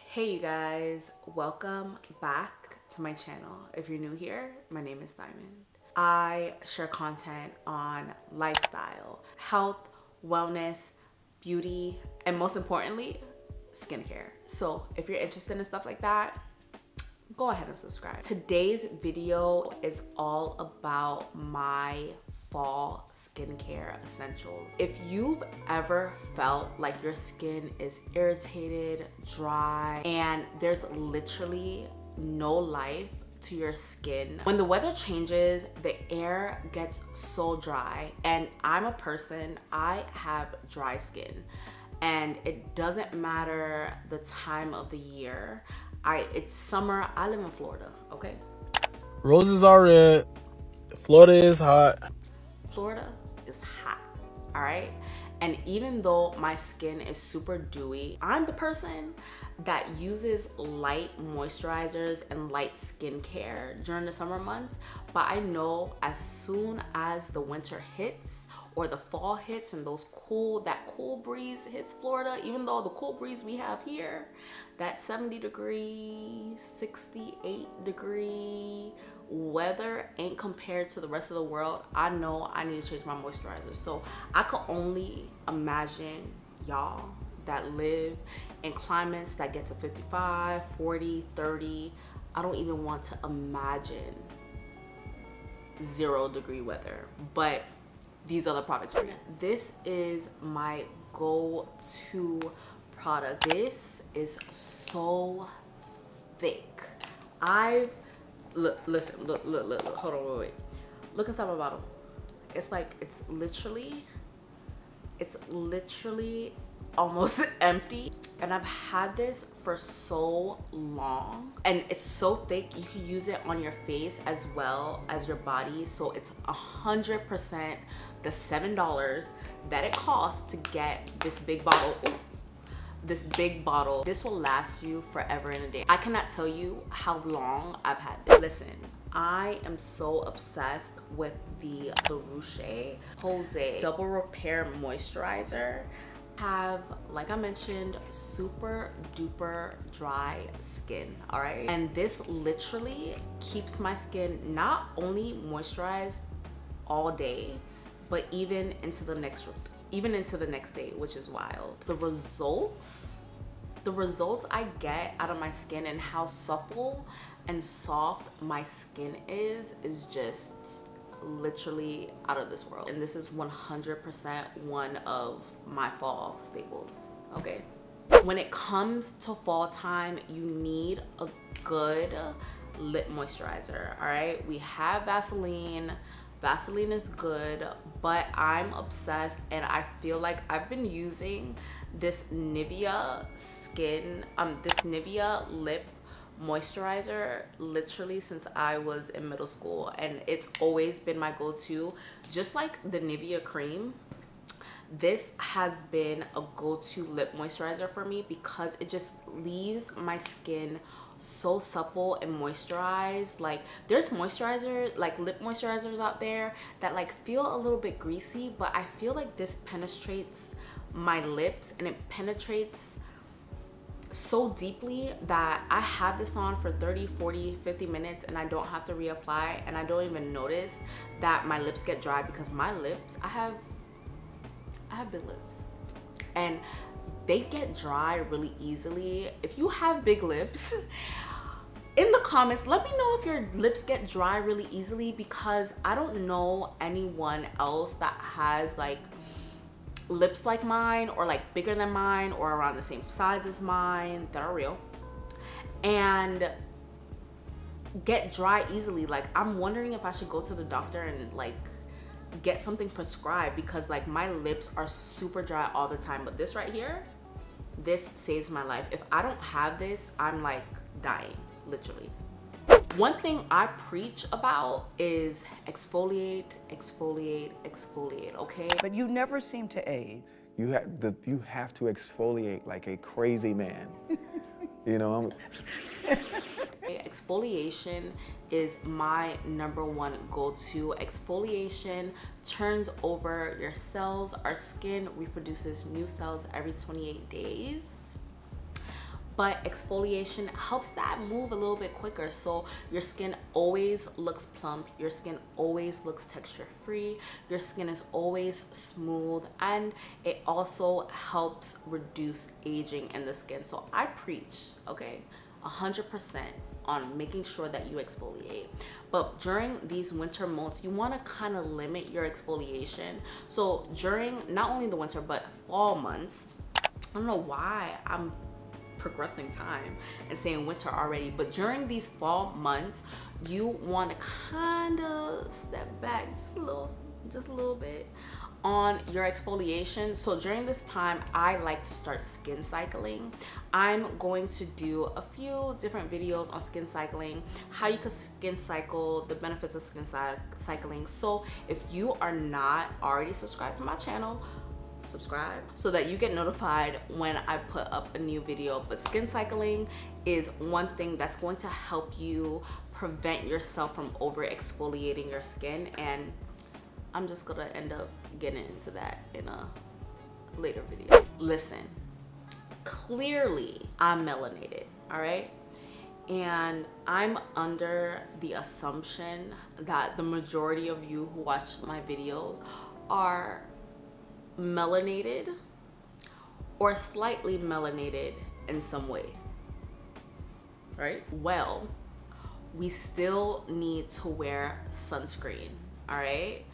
Hey you guys, welcome back to my channel. If you're new here, my name is Diamond. I share content on lifestyle, health, wellness, beauty, and most importantly, skincare. So if you're interested in stuff like that, go ahead and subscribe. Today's video is all about my fall skincare essentials. If you've ever felt like your skin is irritated, dry, and there's literally no life to your skin. When the weather changes, the air gets so dry, and I'm a person, I have dry skin, and it doesn't matter the time of the year. It's summer, I live in Florida, okay? Roses are red, Florida is hot. Florida is hot, all right? And even though my skin is super dewy, I'm the person that uses light moisturizers and light skincare during the summer months, but I know as soon as the winter hits or the fall hits and that cool breeze hits Florida, even though the cool breeze we have here, that 70 degree, 68 degree weather ain't compared to the rest of the world. I know I need to change my moisturizer. So I could only imagine y'all that live in climates that get to 55, 40, 30. I don't even want to imagine 0 degree weather, but these are the products for you. This is my go-to product. This is so thick. Look, hold on, wait. Look inside my bottle. It's like, it's literally almost empty. And I've had this for so long, and it's so thick you can use it on your face as well as your body. So it's 100% the $7 that it costs to get this big bottle. Ooh, this big bottle. This will last you forever and a day. I cannot tell you how long I've had this. Listen, I am so obsessed with the La Roche-Posay Double Repair Moisturizer. Have, like I mentioned, super duper dry skin, all right? And this literally keeps my skin not only moisturized all day, but even into the next day, which is wild. The results I get out of my skin and how supple and soft my skin is just literally out of this world. And this is 100% one of my fall staples, okay? When it comes to fall time, you need a good lip moisturizer, all right? We have Vaseline. Vaseline is good, but I'm obsessed, and I feel like I've been using this Nivea Nivea lip moisturizer literally since I was in middle school, and it's always been my go-to. Just like the Nivea cream, this has been a go-to lip moisturizer for me because it just leaves my skin so supple and moisturized. Like, there's lip moisturizers out there that like feel a little bit greasy, but I feel like this penetrates my lips, and it penetrates so deeply that I have this on for 30, 40, 50 minutes and I don't have to reapply, and I don't even notice that my lips get dry because my lips, I have big lips, and they get dry really easily. If you have big lips, in the comments, let me know if your lips get dry really easily, because I don't know anyone else that has like lips like mine, or like bigger than mine, or around the same size as mine, that are real and get dry easily. Like, I'm wondering if I should go to the doctor and like get something prescribed, because like my lips are super dry all the time. But this right here, this saves my life. If I don't have this, I'm like dying, literally. One thing I preach about is exfoliate, exfoliate, exfoliate, okay? But you never seem to age. You have to exfoliate like a crazy man. You know, exfoliation is my #1 go-to. Exfoliation turns over your cells. Our skin reproduces new cells every 28 days. But exfoliation helps that move a little bit quicker, so your skin always looks plump, your skin always looks texture free, your skin is always smooth, and it also helps reduce aging in the skin. So I preach, okay, 100% on making sure that you exfoliate. But during these winter months, you want to kind of limit your exfoliation. So during not only the winter but fall months, I don't know why I'm progressing time and saying winter already, but during these fall months, you want to kind of step back just a little bit on your exfoliation. So during this time, I like to start skin cycling. I'm going to do a few different videos on skin cycling, how you can skin cycle, the benefits of skin cycling. So if you are not already subscribed to my channel, subscribe so that you get notified when I put up a new video. But skin cycling is one thing that's going to help you prevent yourself from over exfoliating your skin, and I'm just gonna end up getting into that in a later video. Listen, clearly I'm melanated, all right, and I'm under the assumption that the majority of you who watch my videos are melanated or slightly melanated in some way, right? Well, we still need to wear sunscreen, all right?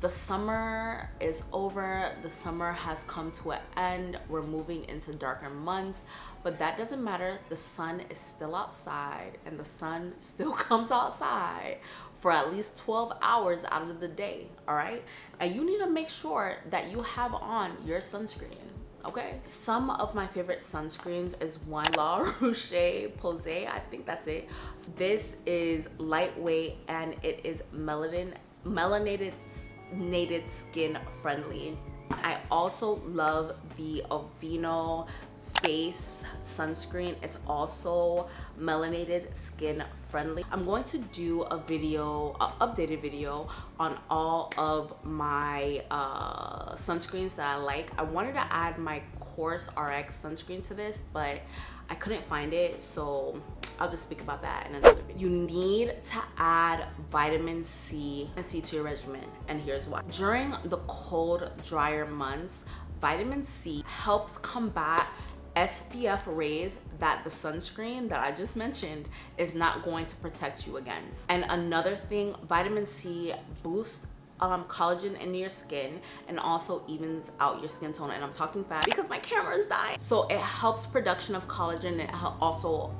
The summer is over. The summer has come to an end. We're moving into darker months, but that doesn't matter. The sun is still outside, and the sun still comes outside for at least 12 hours out of the day, all right? And you need to make sure that you have on your sunscreen, okay? Some of my favorite sunscreens is one, La Roche-Posay, I think that's it. This is lightweight, and it is melanated skin friendly. I also love the Aveeno face sunscreen. It's also melanated skin friendly. I'm going to do a video, an updated video on all of my sunscreens that I like. I wanted to add my Course RX sunscreen to this, but I couldn't find it, so I'll just speak about that in another video. You need to add vitamin C and C to your regimen, and here's why. During the cold, drier months, vitamin C helps combat SPF rays that the sunscreen that I just mentioned is not going to protect you against. And another thing, vitamin C boosts collagen in your skin and also evens out your skin tone. And I'm talking fast because my camera is dying. So it helps production of collagen. It also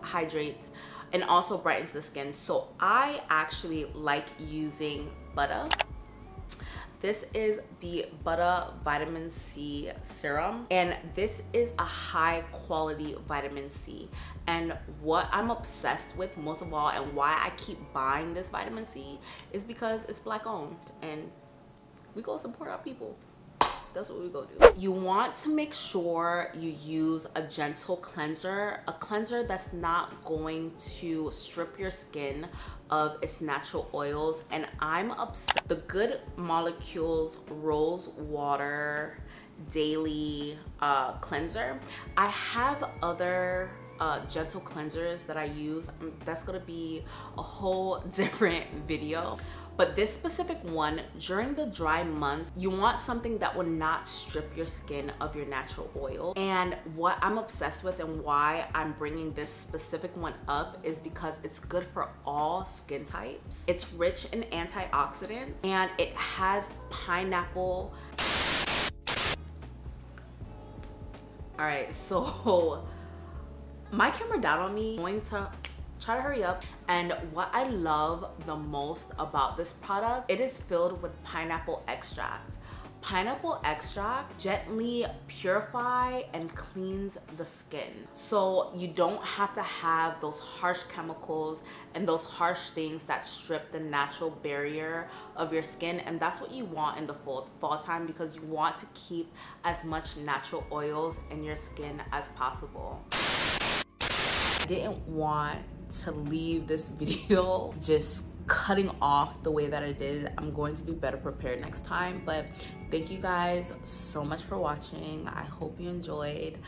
hydrates and also brightens the skin. So I actually like using Butter. This is the Butter Vitamin C Serum, and this is a high quality vitamin C. And what I'm obsessed with most of all, and why I keep buying this vitamin C, is because it's Black owned, and we go support our people. That's what we go do. You want to make sure you use a gentle cleanser, a cleanser that's not going to strip your skin of its natural oils. And I'm obsessed. The Good Molecules Rose Water Daily Cleanser. I have other gentle cleansers that I use. That's gonna be a whole different video. But this specific one, during the dry months, you want something that will not strip your skin of your natural oil. And what I'm obsessed with and why I'm bringing this specific one up is because it's good for all skin types. It's rich in antioxidants, and it has pineapple. All right, so my camera died on me. I'm going to try to hurry up. And what I love the most about this product, it is filled with pineapple extract. Pineapple extract gently purify and cleans the skin, so you don't have to have those harsh chemicals and those harsh things that strip the natural barrier of your skin. And that's what you want in the fall time, because you want to keep as much natural oils in your skin as possible. I didn't want to leave this video just cutting off the way that I did. I'm going to be better prepared next time, but thank you guys so much for watching. I hope you enjoyed.